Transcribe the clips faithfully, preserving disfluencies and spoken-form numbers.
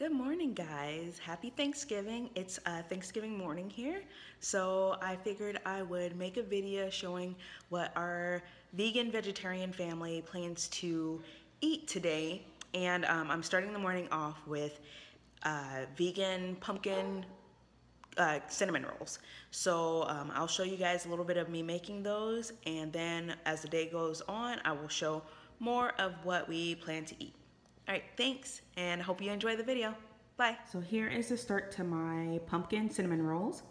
Good morning, guys. Happy Thanksgiving. It's uh, Thanksgiving morning here, so I figured I would make a video showing what our vegan vegetarian family plans to eat today. And um, I'm starting the morning off with uh, vegan pumpkin uh, cinnamon rolls. So um, I'll show you guys a little bit of me making those, and then as the day goes on, I will show more of what we plan to eat. All right, thanks, and hope you enjoy the video. Bye. So here is the start to my pumpkin cinnamon rolls.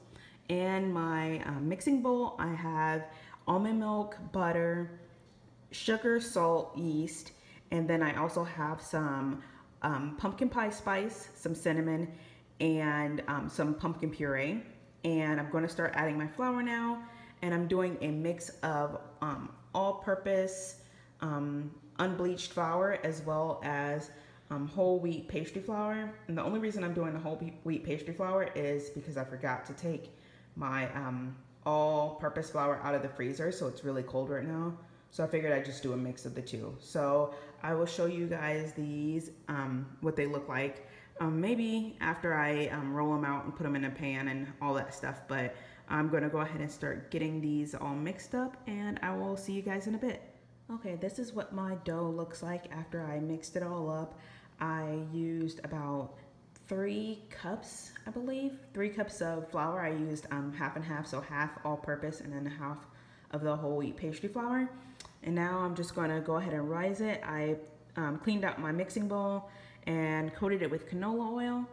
In my uh, mixing bowl, I have almond milk, butter, sugar, salt, yeast, and then I also have some um, pumpkin pie spice, some cinnamon, and um, some pumpkin puree. And I'm gonna start adding my flour now, and I'm doing a mix of um, all-purpose, um, unbleached flour as well as um, whole wheat pastry flour. And the only reason I'm doing the whole wheat pastry flour is because I forgot to take my um, all-purpose flour out of the freezer, so it's really cold right now. So I figured I'd just do a mix of the two. So I will show you guys these, um, what they look like, um, maybe after I um, roll them out and put them in a pan and all that stuff, but I'm gonna go ahead and start getting these all mixed up, and I will see you guys in a bit. Okay, this is what my dough looks like after I mixed it all up. I used about three cups, I believe, three cups of flour. I used um, half and half, so half all-purpose and then half of the whole wheat pastry flour. And now I'm just gonna go ahead and rise it. I um, cleaned out my mixing bowl and coated it with canola oil.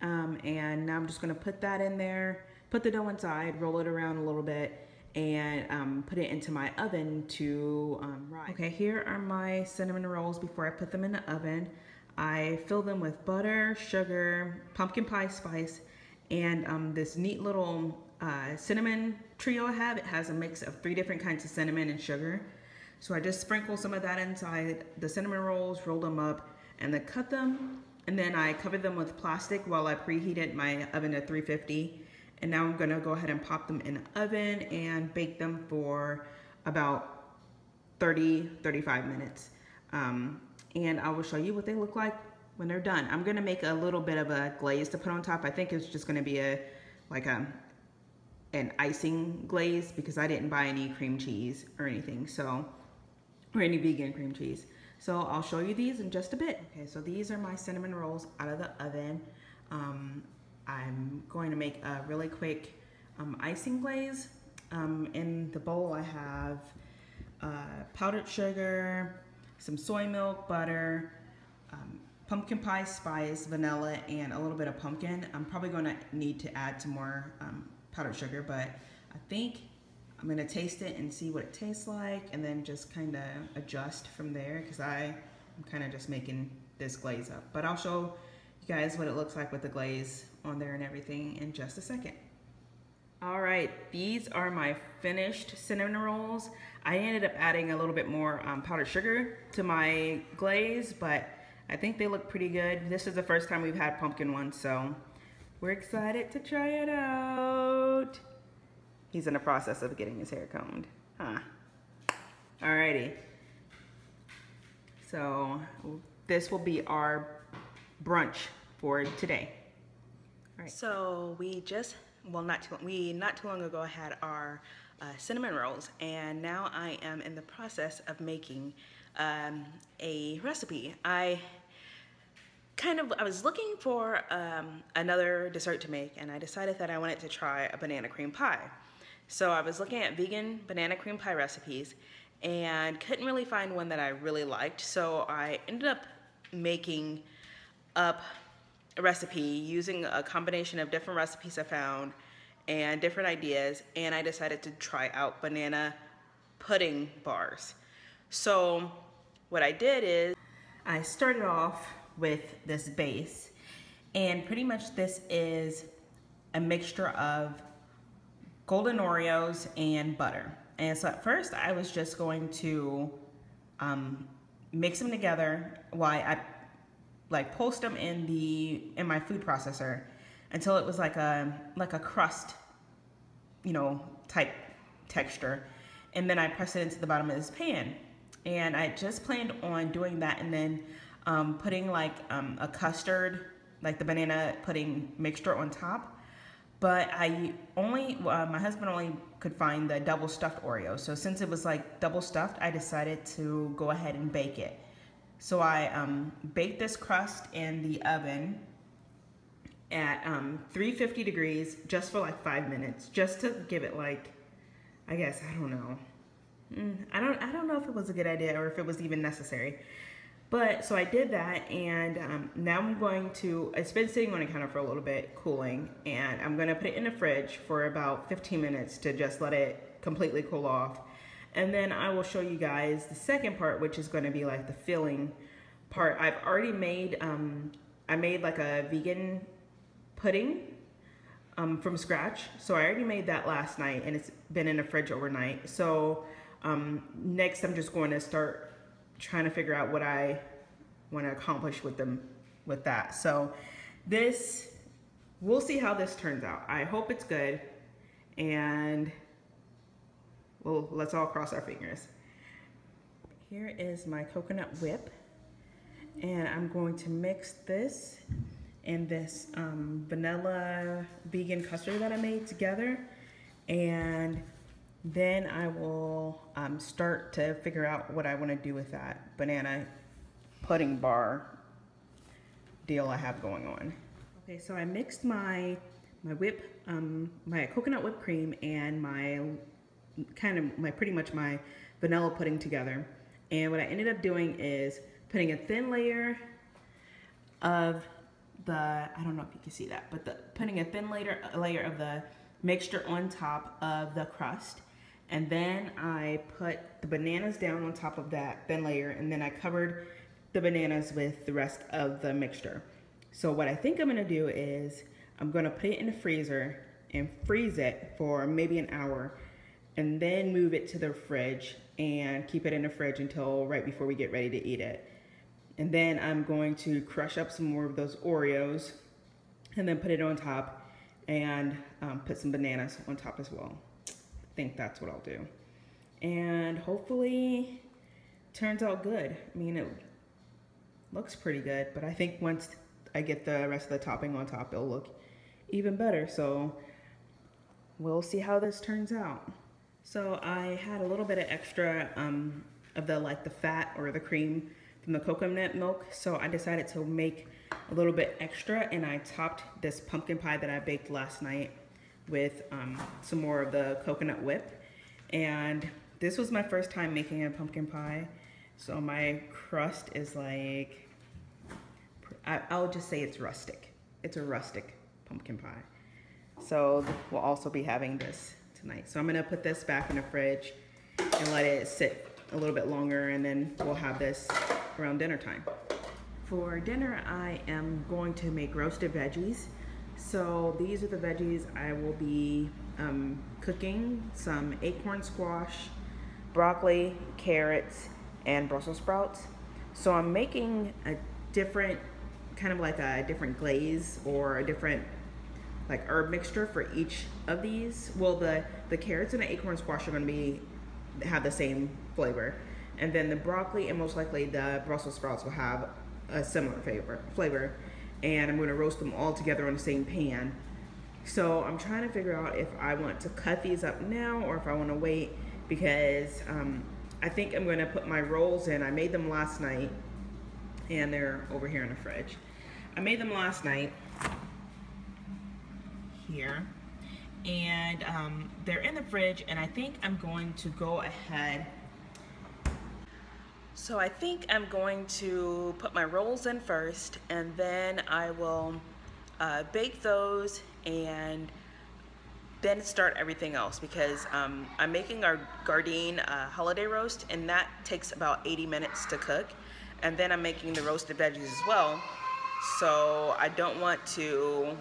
Um, and now I'm just gonna put that in there, put the dough inside, roll it around a little bit, and um, put it into my oven to um, rise. Okay, here are my cinnamon rolls before I put them in the oven. I fill them with butter, sugar, pumpkin pie spice, and um, this neat little uh, cinnamon trio I have. It has a mix of three different kinds of cinnamon and sugar. So I just sprinkle some of that inside the cinnamon rolls, roll them up, and then cut them. And then I covered them with plastic while I preheated my oven to three fifty. And now I'm gonna go ahead and pop them in the oven and bake them for about thirty, thirty-five minutes. Um, and I will show you what they look like when they're done. I'm gonna make a little bit of a glaze to put on top. I think it's just gonna be a like a, an icing glaze because I didn't buy any cream cheese or anything, so, or any vegan cream cheese. So I'll show you these in just a bit. Okay, so these are my cinnamon rolls out of the oven. Um, I'm going to make a really quick um, icing glaze. Um, in the bowl I have uh, powdered sugar, some soy milk, butter, um, pumpkin pie spice, vanilla, and a little bit of pumpkin. I'm probably going to need to add some more um, powdered sugar, but I think I'm going to taste it and see what it tastes like and then just kind of adjust from there because I'm kind of just making this glaze up. But I'll show you guys what it looks like with the glaze on there and everything in just a second. All right, these are my finished cinnamon rolls. I ended up adding a little bit more um, powdered sugar to my glaze, but I think they look pretty good. This is the first time we've had pumpkin ones, so we're excited to try it out. He's in the process of getting his hair combed, huh? Alrighty. So this will be our brunch for today. All right. So we just, well, not too, we not too long ago had our uh, cinnamon rolls, and now I am in the process of making um, a recipe. I kind of, I was looking for um, another dessert to make, and I decided that I wanted to try a banana cream pie. So I was looking at vegan banana cream pie recipes and couldn't really find one that I really liked, so I ended up making up a recipe using a combination of different recipes I found and different ideas, and I decided to try out banana pudding bars. So what I did is I started off with this base, and pretty much this is a mixture of golden Oreos and butter. And so at first I was just going to um, mix them together while I like post them in the in my food processor until it was like a like a crust, you know, type texture, and then I pressed it into the bottom of this pan. And I just planned on doing that and then um, putting like um, a custard like the banana pudding mixture on top. But I only, uh, my husband only could find the double stuffed Oreo. So since it was like double stuffed, I decided to go ahead and bake it. So I um, baked this crust in the oven at um, three fifty degrees just for like five minutes, just to give it like, I guess, I don't know. I don't, I don't know if it was a good idea or if it was even necessary. But so I did that, and um, now I'm going to, it's been sitting on the counter for a little bit, cooling, and I'm gonna put it in the fridge for about fifteen minutes to just let it completely cool off. And then I will show you guys the second part, which is gonna be like the filling part. I've already made, um, I made like a vegan pudding um, from scratch. So I already made that last night, and it's been in the fridge overnight. So um, next I'm just going to start trying to figure out what I want to accomplish with them with that. So this, we'll see how this turns out. I hope it's good, and well, let's all cross our fingers. Here is my coconut whip, and I'm going to mix this and this um, vanilla vegan custard that I made together, and then I will um, start to figure out what I want to do with that banana pudding bar deal I have going on. Okay, so I mixed my my whip, um, my coconut whipped cream and my kind of my pretty much my vanilla pudding together. And what I ended up doing is putting a thin layer of the, I don't know if you can see that, but the putting a thin layer layer of the mixture on top of the crust. And then I put the bananas down on top of that thin layer, and then I covered the bananas with the rest of the mixture. So what I think I'm gonna do is I'm gonna put it in the freezer and freeze it for maybe an hour, and then move it to the fridge and keep it in the fridge until right before we get ready to eat it. And then I'm going to crush up some more of those Oreos and then put it on top, and um, put some bananas on top as well. I think that's what I'll do, and hopefully turns out good. I mean, it looks pretty good, but I think once I get the rest of the topping on top, it'll look even better. So we'll see how this turns out. So I had a little bit of extra um, of the like the fat or the cream from the coconut milk, so I decided to make a little bit extra, and I topped this pumpkin pie that I baked last night with um, some more of the coconut whip. And this was my first time making a pumpkin pie, so my crust is like, I, I'll just say it's rustic. It's a rustic pumpkin pie. So we'll also be having this tonight. So I'm gonna put this back in the fridge and let it sit a little bit longer, and then we'll have this around dinner time. For dinner, I am going to make roasted veggies. So these are the veggies I will be um, cooking: some acorn squash, broccoli, carrots, and Brussels sprouts. So I'm making a different, kind of like a different glaze or a different like herb mixture for each of these. Well, the, the carrots and the acorn squash are gonna be, have the same flavor. And then the broccoli and most likely the Brussels sprouts will have a similar flavor, flavor, and I'm going to roast them all together on the same pan. So I'm trying to figure out if I want to cut these up now or if I want to wait, because um, I think I'm going to put my rolls in. I made them last night, and they're over here in the fridge. I made them last night here, and um, they're in the fridge, and I think I'm going to go ahead. So I think I'm going to put my rolls in first, and then I will uh, bake those and then start everything else, because um, I'm making our Gardein uh, holiday roast, and that takes about eighty minutes to cook. And then I'm making the roasted veggies as well, so I don't want to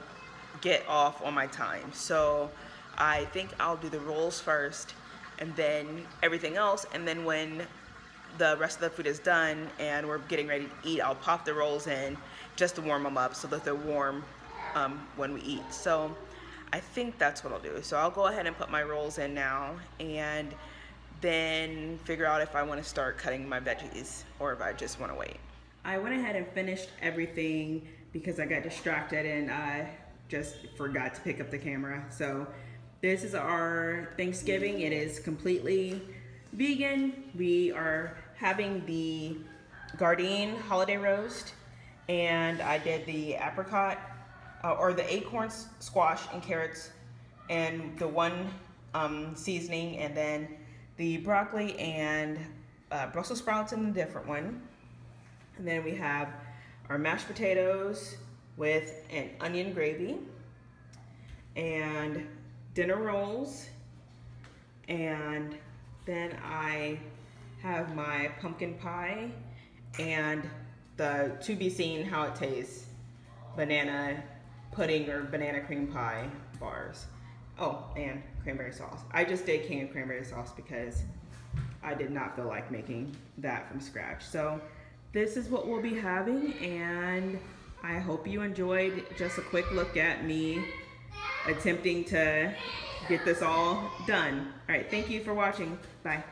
get off on my time. So I think I'll do the rolls first and then everything else, and then when the rest of the food is done and we're getting ready to eat, I'll pop the rolls in just to warm them up so that they're warm um, when we eat. So I think that's what I'll do. So I'll go ahead and put my rolls in now, and then figure out if I want to start cutting my veggies or if I just want to wait. I went ahead and finished everything because I got distracted and I just forgot to pick up the camera. So this is our Thanksgiving. It is completely vegan. We are having the Gardein holiday roast, and I did the apricot uh, or the acorns, squash and carrots, and the one um, seasoning, and then the broccoli and uh, Brussels sprouts in a different one. And then we have our mashed potatoes with an onion gravy and dinner rolls. And then I have my pumpkin pie and the to be seen how it tastes banana pudding or banana cream pie bars. Oh, and cranberry sauce. I just did canned cranberry sauce because I did not feel like making that from scratch. So this is what we'll be having, and I hope you enjoyed just a quick look at me attempting to get this all done. All right, thank you for watching. Bye.